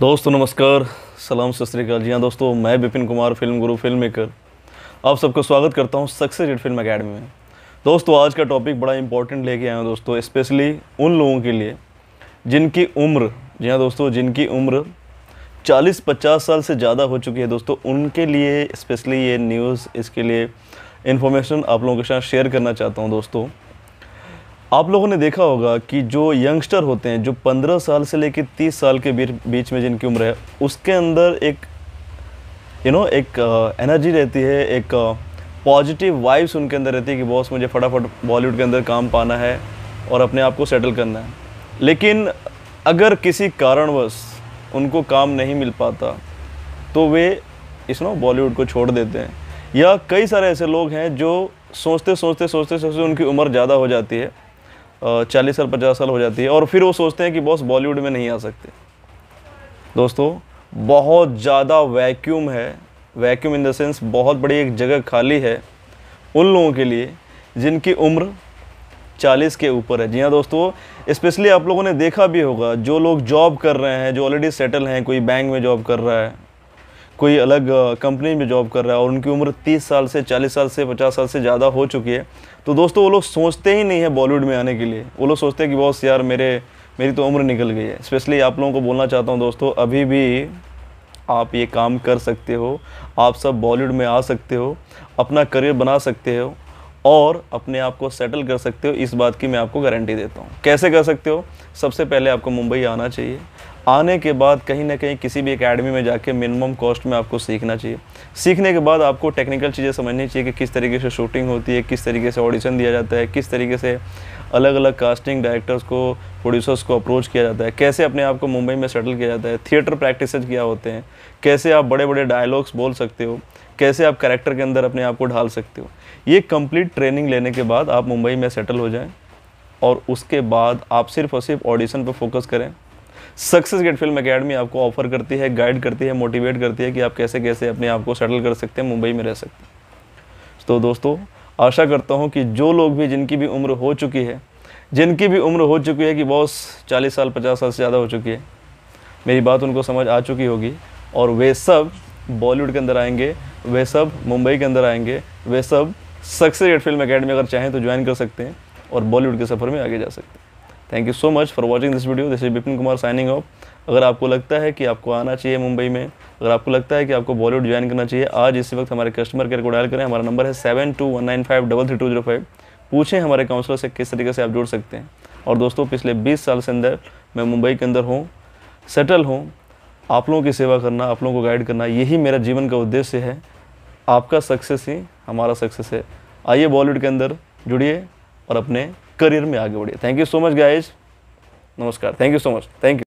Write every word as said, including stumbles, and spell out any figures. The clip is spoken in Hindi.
दोस्तों नमस्कार, सलाम, सत श्री अकाल। जी हाँ दोस्तों, मैं विपिन कुमार, फिल्म गुरु, फिल्म मेकर, आप सबको स्वागत करता हूँ सक्सेसगेट फिल्म एकेडमी में। दोस्तों आज का टॉपिक बड़ा इंपॉर्टेंट लेके आया हूँ दोस्तों, स्पेशली उन लोगों के लिए जिनकी उम्र, जी हाँ दोस्तों, जिनकी उम्र चालीस पचास साल से ज़्यादा हो चुकी है दोस्तों, उनके लिए स्पेशली ये न्यूज़, इसके लिए इन्फॉर्मेशन आप लोगों के साथ शेयर करना चाहता हूँ। दोस्तों आप लोगों ने देखा होगा कि जो यंगस्टर होते हैं, जो पंद्रह साल से लेकर तीस साल के बीच में जिनकी उम्र है, उसके अंदर एक यू नो एक एनर्जी रहती है, एक पॉजिटिव वाइब्स उनके अंदर रहती है कि बॉस मुझे फटाफट बॉलीवुड के अंदर काम पाना है और अपने आप को सेटल करना है। लेकिन अगर किसी कारणवश उनको काम नहीं मिल पाता तो वे इस नो बॉलीवुड को छोड़ देते हैं। या कई सारे ऐसे लोग हैं जो सोचते सोचते सोचते सोचते उनकी उम्र ज़्यादा हो जाती है, चालीस साल पचास साल हो जाती है, और फिर वो सोचते हैं कि बॉस बॉलीवुड में नहीं आ सकते। दोस्तों बहुत ज़्यादा वैक्यूम है, वैक्यूम इन द सेंस बहुत बड़ी एक जगह खाली है उन लोगों के लिए जिनकी उम्र चालीस के ऊपर है। जी हाँ दोस्तों, स्पेशली आप लोगों ने देखा भी होगा, जो लोग जॉब कर रहे हैं, जो ऑलरेडी सेटल हैं, कोई बैंक में जॉब कर रहा है, कोई अलग कंपनी में जॉब कर रहा है और उनकी उम्र तीस साल से, चालीस साल से, पचास साल से ज़्यादा हो चुकी है, तो दोस्तों वो लोग सोचते ही नहीं है बॉलीवुड में आने के लिए। वो लोग सोचते हैं कि बॉस यार मेरे मेरी तो उम्र निकल गई है। स्पेशली आप लोगों को बोलना चाहता हूं दोस्तों, अभी भी आप ये काम कर सकते हो, आप सब बॉलीवुड में आ सकते हो, अपना करियर बना सकते हो और अपने आप को सेटल कर सकते हो। इस बात की मैं आपको गारंटी देता हूँ। कैसे कर सकते हो? सबसे पहले आपको मुंबई आना चाहिए, आने के बाद कहीं ना कहीं किसी भी एकेडमी में जाके मिनिमम कॉस्ट में आपको सीखना चाहिए। सीखने के बाद आपको टेक्निकल चीज़ें समझनी चाहिए कि किस तरीके से शूटिंग होती है, किस तरीके से ऑडिशन दिया जाता है, किस तरीके से अलग अलग कास्टिंग डायरेक्टर्स को, प्रोड्यूसर्स को अप्रोच किया जाता है, कैसे अपने आप को मुंबई में सेटल किया जाता है, थिएटर प्रैक्टिस क्या होते हैं, कैसे आप बड़े बड़े डायलॉग्स बोल सकते हो, कैसे आप कैरेक्टर के अंदर अपने आप को ढाल सकते हो। ये कंप्लीट ट्रेनिंग लेने के बाद आप मुंबई में सेटल हो जाएं और उसके बाद आप सिर्फ और सिर्फ ऑडिशन पर फोकस करें। सक्सेसगेट फिल्म एकेडमी आपको ऑफर करती है, गाइड करती है, मोटिवेट करती है कि आप कैसे कैसे अपने आप को सेटल कर सकते हैं, मुंबई में रह सकते हैं। तो दोस्तों आशा करता हूं कि जो लोग भी, जिनकी भी उम्र हो चुकी है, जिनकी भी उम्र हो चुकी है कि बॉस चालीस साल पचास साल से ज़्यादा हो चुकी है, मेरी बात उनको समझ आ चुकी होगी और वे सब बॉलीवुड के अंदर आएंगे, वे सब मुंबई के अंदर आएंगे, वे सब सक्सेसगेट फिल्म एकेडमी अगर चाहें तो ज्वाइन कर सकते हैं और बॉलीवुड के सफ़र में आगे जा सकते हैं। Thank you so much for watching this video. This is Vipin Kumar signing off. अगर आपको लगता है कि आपको आना चाहिए मुंबई में, अगर आपको लगता है कि आपको बॉलीवुड ज्वाइन करना चाहिए, आज इसी वक्त हमारे कस्टमर केयर को डायल करें। हमारा नंबर है seven two one nine five double three two zero five. पूछें हमारे काउंसलर से किस तरीके से आप जुड़ सकते हैं। और दोस्तों पिछले बीस साल से अंदर मैं मुंबई के अंदर हूँ, सेटल हूँ, आप लोगों की सेवा करना, आप लोगों को गाइड करना, यही मेरा जीवन का उद्देश्य है। आपका सक्सेस ही हमारा सक्सेस है। आइए बॉलीवुड के अंदर जुड़िए और अपने करियर में आगे बढ़िए। Thank you so much guys, नमस्कार, thank you so much, thank you.